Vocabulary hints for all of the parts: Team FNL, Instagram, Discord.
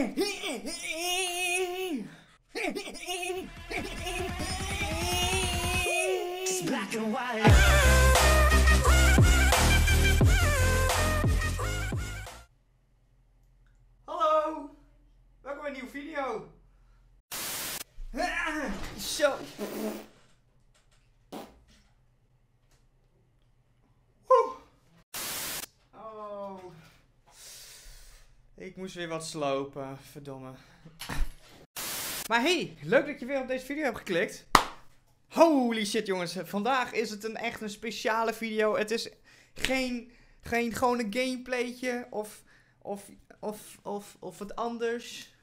Hallo, welkom bij een nieuwe video. Zo. Ik moest weer wat slopen, verdomme. Maar hey, leuk dat je weer op deze video hebt geklikt. Holy shit jongens, vandaag is het echt een speciale video. Het is geen gewone gameplaytje of wat anders.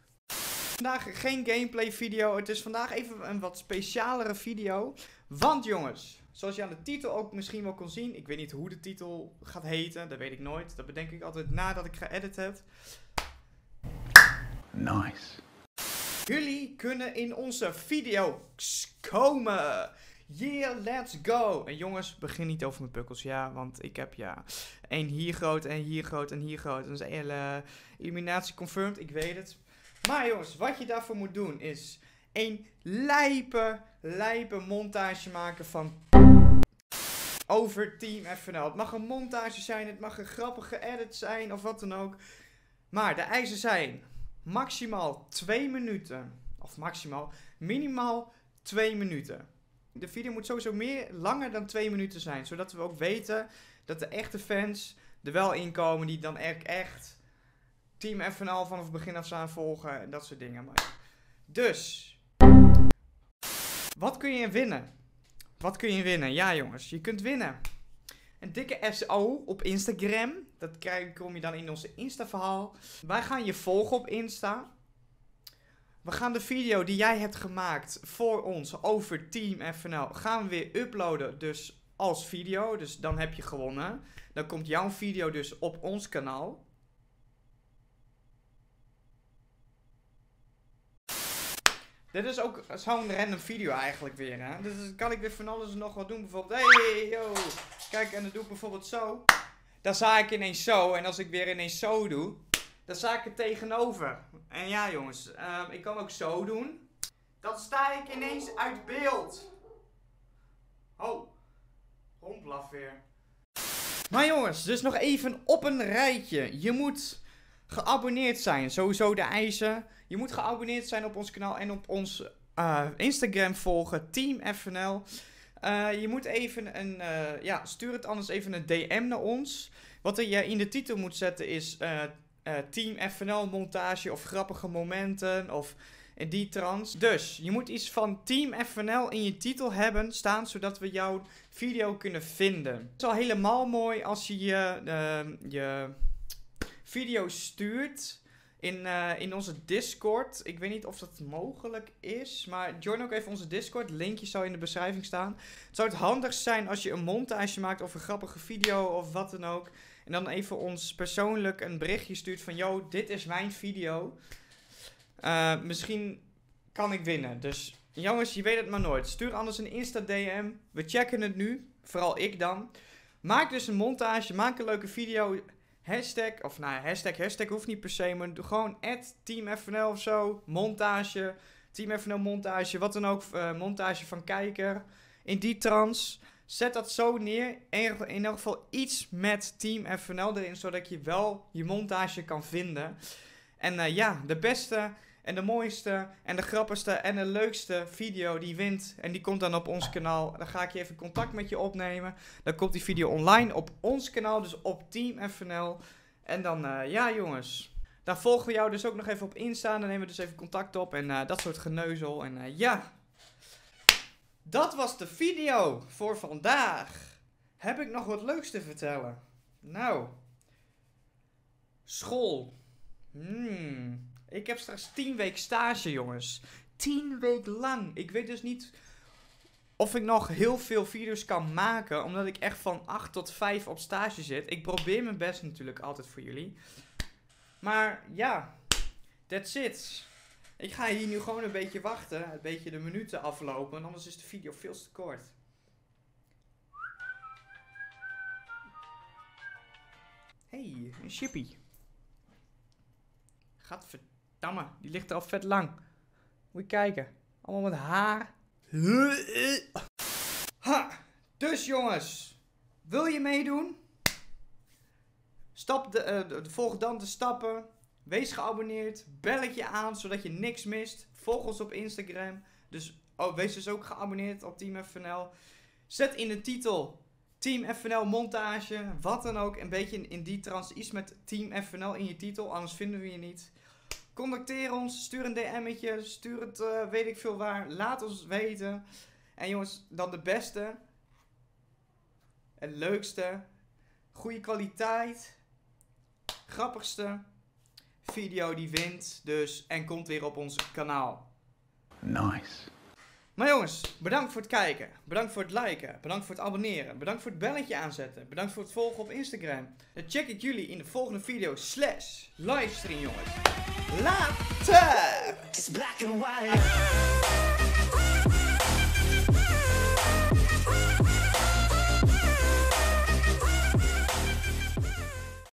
Vandaag geen gameplay video, het is vandaag even een wat specialere video. Want jongens, zoals je aan de titel ook misschien wel kon zien. Ik weet niet hoe de titel gaat heten, dat weet ik nooit. Dat bedenk ik altijd nadat ik geëdit heb. Nice. Jullie kunnen in onze video's komen. Yeah, let's go. En jongens, begin niet over mijn pukkels, ja. Want ik heb, ja, één hier groot en hier groot en hier groot. En dat is hele illuminatie confirmed, ik weet het. Maar jongens, wat je daarvoor moet doen is een lijpe montage maken van over Team FNL. Het mag een montage zijn, het mag een grappige edit zijn of wat dan ook. Maar de eisen zijn maximaal 2 minuten. Of minimaal 2 minuten. De video moet sowieso langer dan 2 minuten zijn. Zodat we ook weten dat de echte fans er wel in komen die dan echt Team FNL vanaf het begin af aan volgen en dat soort dingen. Maar dus, wat kun je winnen? Wat kun je winnen? Ja jongens, je kunt winnen. Een dikke SO op Instagram. Dat kom je dan in onze Insta verhaal. Wij gaan je volgen op Insta. We gaan de video die jij hebt gemaakt voor ons over Team FNL gaan we weer uploaden dus als video. Dus dan heb je gewonnen. Dan komt jouw video dus op ons kanaal. Dit is ook zo'n random video eigenlijk weer, hè. Dus kan ik weer van alles en nog wat doen. Bijvoorbeeld, hey, yo. Kijk, en dan doe ik bijvoorbeeld zo. Dan zaai ik ineens zo. En als ik weer ineens zo doe, dan zaai ik het tegenover. En ja, jongens. Ik kan ook zo doen. Dan sta ik ineens uit beeld. Oh. Hondblaf weer. Maar jongens, dus nog even op een rijtje. Je moet geabonneerd zijn, sowieso de eisen. Je moet geabonneerd zijn op ons kanaal en op ons Instagram volgen, Team FNL. Je moet even een, stuur het anders even een DM naar ons. Wat je in de titel moet zetten is Team FNL montage of grappige momenten of die trans. Dus, je moet iets van Team FNL in je titel hebben staan, zodat we jouw video kunnen vinden. Het is al helemaal mooi als je je video stuurt in onze Discord. Ik weet niet of dat mogelijk is, maar join ook even onze Discord. Linkje zal in de beschrijving staan. Het zou het handig zijn als je een montage maakt of een grappige video of wat dan ook. En dan even ons persoonlijk een berichtje stuurt van, yo, dit is mijn video. Misschien kan ik winnen. Dus jongens, je weet het maar nooit. Stuur anders een Insta DM. We checken het nu. Vooral ik dan. Maak dus een montage. Maak een leuke video. Hashtag, of nou hashtag hoeft niet per se, maar doe gewoon @teamfnl of zo, montage, Team FNL montage, wat dan ook, montage van kijker, in die trans. Zet dat zo neer, in elk geval iets met Team FNL erin, zodat je wel je montage kan vinden. En ja, de beste en de mooiste en de grappigste en de leukste video die wint. En die komt dan op ons kanaal. Dan ga ik je even contact met je opnemen. Dan komt die video online op ons kanaal. Dus op Team FNL. En dan, ja jongens. Daar volgen we jou dus ook nog even op Insta. Dan nemen we dus even contact op. En dat soort geneuzel. En ja. Dat was de video voor vandaag. Heb ik nog wat leuks te vertellen? Nou. School. Ik heb straks 10 weken stage, jongens. 10 weken lang. Ik weet dus niet of ik nog heel veel video's kan maken, omdat ik echt van 8 tot 5 op stage zit. Ik probeer mijn best natuurlijk altijd voor jullie. Maar ja, that's it. Ik ga hier nu gewoon een beetje wachten. Een beetje de minuten aflopen, anders is de video veel te kort. Hey, een chippy. Gadverdamme. Damme, die ligt er al vet lang. Moet je kijken. Allemaal met haar. Ha, dus jongens. Wil je meedoen? Stap volg dan de stappen. Wees geabonneerd. Belletje aan, zodat je niks mist. Volg ons op Instagram. Dus, oh, wees dus ook geabonneerd op Team FNL. Zet in de titel Team FNL montage. Wat dan ook. Een beetje in die trance. Iets met Team FNL in je titel. Anders vinden we je niet. Contacteer ons. Stuur een DM'tje. Stuur het weet ik veel waar. Laat ons weten. En jongens, dan de beste. En leukste. Goede kwaliteit. Grappigste video die wint dus en komt weer op ons kanaal. Nice. Maar jongens, bedankt voor het kijken. Bedankt voor het liken. Bedankt voor het abonneren. Bedankt voor het belletje aanzetten. Bedankt voor het volgen op Instagram. Dan check ik jullie in de volgende video / livestream jongens. Later!